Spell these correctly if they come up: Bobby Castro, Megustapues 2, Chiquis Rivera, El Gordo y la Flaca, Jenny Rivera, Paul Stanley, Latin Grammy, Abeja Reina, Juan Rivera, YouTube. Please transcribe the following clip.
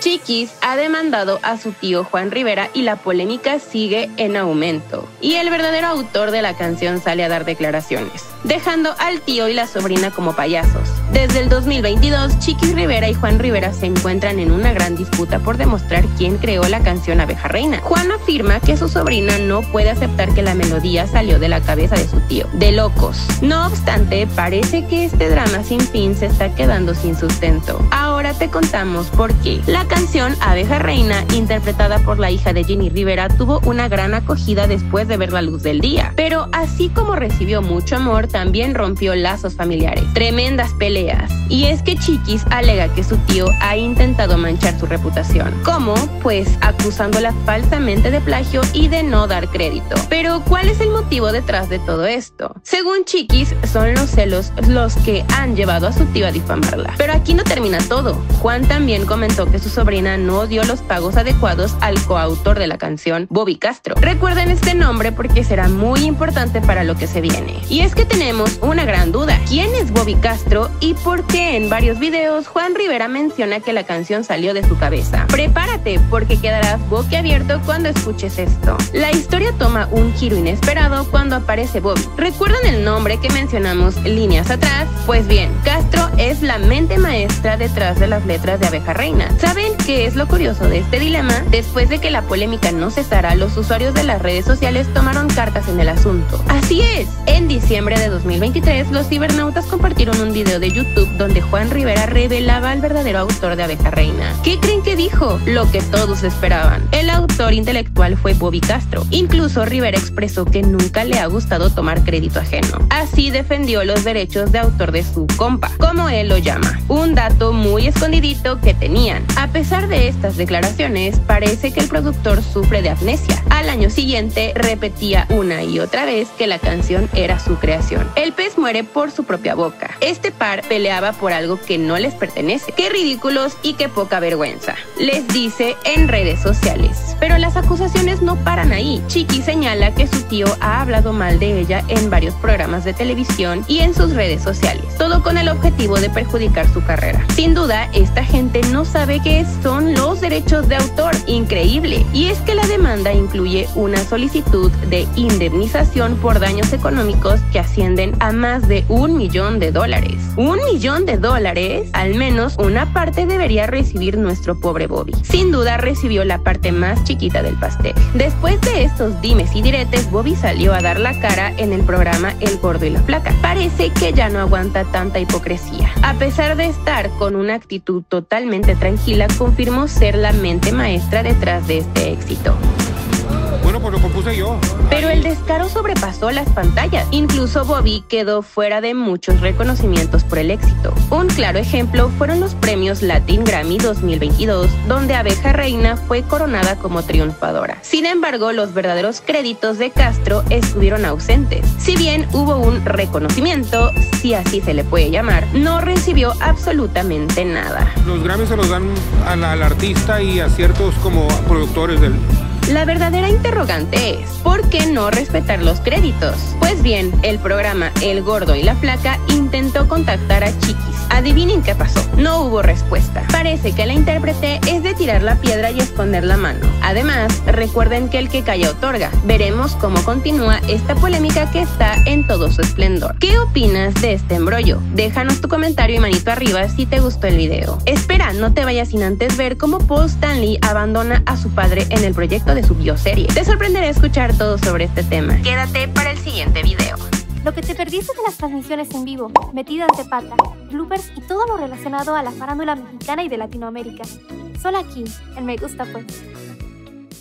Chiquis ha demandado a su tío Juan Rivera y la polémica sigue en aumento. Y el verdadero autor de la canción sale a dar declaraciones, dejando al tío y la sobrina como payasos. Desde el 2022, Chiquis Rivera y Juan Rivera se encuentran en una gran disputa por demostrar quién creó la canción Abeja Reina. Juan afirma que su sobrina no puede aceptar que la melodía salió de la cabeza de su tío. De locos. No obstante, parece que este drama sin fin se está quedando sin sustento. Ahora te contamos por qué. La canción Abeja Reina, interpretada por la hija de Jenny Rivera, tuvo una gran acogida después de ver la luz del día. Pero así como recibió mucho amor, también rompió lazos familiares. Tremendas peleas. Y es que Chiquis alega que su tío ha intentado manchar su reputación. ¿Cómo? Pues acusándola falsamente de plagio y de no dar crédito. Pero ¿cuál es el motivo detrás de todo esto? Según Chiquis, son los celos los que han llevado a su tío a difamarla. Pero aquí no termina todo. Juan también comentó que su sobrina no dio los pagos adecuados al coautor de la canción, Bobby Castro. Recuerden este nombre porque será muy importante para lo que se viene. Y es que tenemos una gran duda. ¿Quién es Bobby Castro y por qué en varios videos Juan Rivera menciona que la canción salió de su cabeza? Prepárate porque quedarás boquiabierto cuando escuches esto. La historia toma un giro inesperado cuando aparece Bobby. ¿Recuerdan el nombre que mencionamos líneas atrás? Pues bien, Castro es la mente maestra detrás de las letras de Abeja Reina. ¿Saben qué es lo curioso de este dilema? Después de que la polémica no cesara, los usuarios de las redes sociales tomaron cartas en el asunto. Así es, en diciembre de 2023, los cibernautas compartieron un video de YouTube donde Juan Rivera revelaba al verdadero autor de Abeja Reina. ¿Qué creen que dijo? Lo que todos esperaban. El autor intelectual fue Bobby Castro. Incluso Rivera expresó que nunca le ha gustado tomar crédito ajeno. Así defendió los derechos de autor de su compa, como él lo llama. Un dato muy escondidito que tenían. A pesar de estas declaraciones, parece que el productor sufre de amnesia. Al año siguiente, repetía una y otra vez que la canción era su creación. El pez muere por su propia boca. Este par peleaba por algo que no les pertenece. Qué ridículos y qué poca vergüenza, les dice en redes sociales. Pero las acusaciones no paran ahí. Chiqui señala que su tío ha hablado mal de ella en varios programas de televisión y en sus redes sociales, todo con el objetivo de perjudicar su carrera. Sin duda, esta gente no sabe qué son los derechos de autor. Increíble. Y es que la demanda incluye una solicitud de indemnización por daños económicos que ascienden a más de $1 millón. $1 millón, al menos una parte debería recibir nuestro pobre Bobby. Sin duda recibió la parte más chiquita del pastel. Después de estos dimes y diretes, Bobby salió a dar la cara en el programa El Gordo y la Flaca. Parece que ya no aguanta tanta hipocresía. A pesar de estar con una actitud totalmente tranquila, confirmó ser la mente maestra detrás de este éxito. Bueno, pues lo compuse yo. Pero el descaro sobrepasó las pantallas. Incluso Bobby quedó fuera de muchos reconocimientos por el éxito. Un claro ejemplo fueron los premios Latin Grammy 2022, donde Abeja Reina fue coronada como triunfadora. Sin embargo, los verdaderos créditos de Castro estuvieron ausentes. Si bien hubo un reconocimiento, si así se le puede llamar, no recibió absolutamente nada. Los Grammys se los dan al artista y a ciertos como productores del... La verdadera interrogante es, ¿por qué no respetar los créditos? Pues bien, el programa El Gordo y la Flaca intentó contactar a Chiquis. Adivinen qué pasó. No hubo respuesta. Parece que la intérprete es de tirar la piedra y esconder la mano. Además, recuerden que el que calla otorga. Veremos cómo continúa esta polémica que está en todo su esplendor. ¿Qué opinas de este embrollo? Déjanos tu comentario y manito arriba si te gustó el video. Espera, no te vayas sin antes ver cómo Paul Stanley abandona a su padre en el proyecto de su bioserie. Te sorprenderá escuchar todo sobre este tema. Quédate para el siguiente video. Lo que te perdiste de las transmisiones en vivo, metidas de pata, bloopers y todo lo relacionado a la farándula mexicana y de Latinoamérica. Solo aquí, en Megustapues.